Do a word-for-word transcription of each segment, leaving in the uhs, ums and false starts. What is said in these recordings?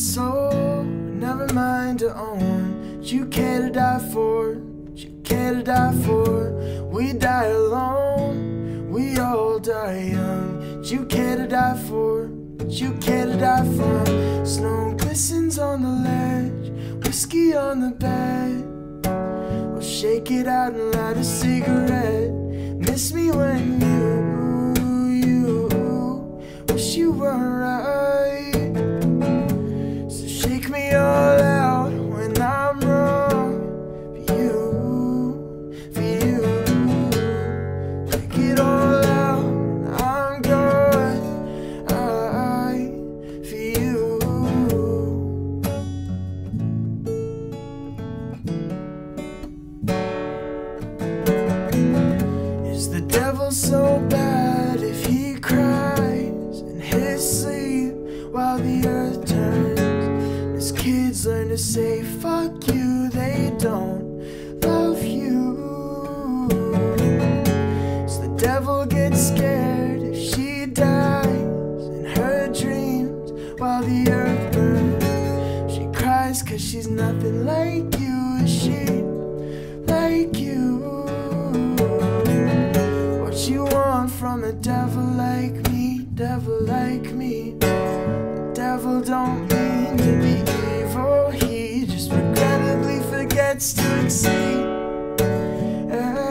soul, never mind your own. You care to die for, you care to die for. We die alone, we all die young. You care to die for, you care to die for. Snow glistens on the ledge, whiskey on the bed. We'll shake it out and light a cigarette. Miss me when you, you wish you were right. So shake me all out when I'm wrong. For you, for you. Take it all out when I'm gone. I, for you. Is the devil so bad if he cries in his sleep while the earth turns? And his kids learn to say fuck you, they don't love you. So the devil gets scared if she dies in her dreams while the earth burns. She cries cause she's nothing like you. Is she like you? What you want from a devil like me? Devil like me. The devil don't mean to be evil, he just regrettably forgets to exceed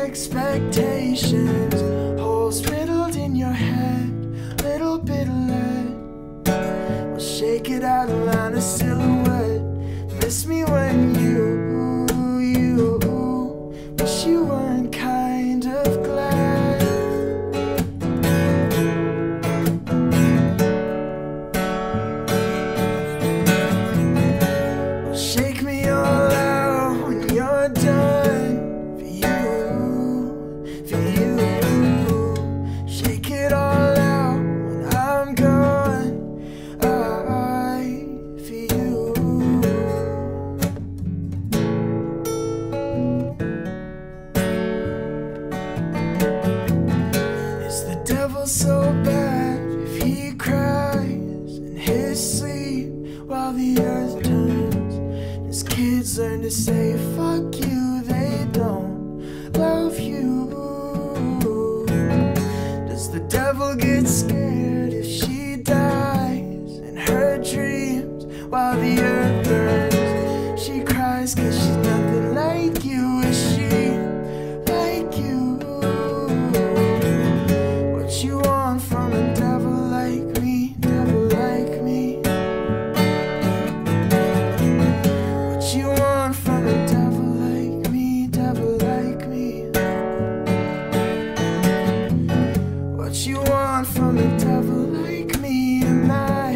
expectations. Holes riddled in your head, little bit of lead. We'll shake it out and line a silhouette. Miss me when you, you wish you weren't kind of glad. So bad if he cries in his sleep while the earth turns. And his kids learn to say fuck you, they don't love you. Does the devil get scared if she dies in her dreams while the earth burns? She cries cause she's nothing like you. Is she like you? You want from a devil like me, devil like me. What you want from a devil like me, devil like me. What you want from a devil like me, am I?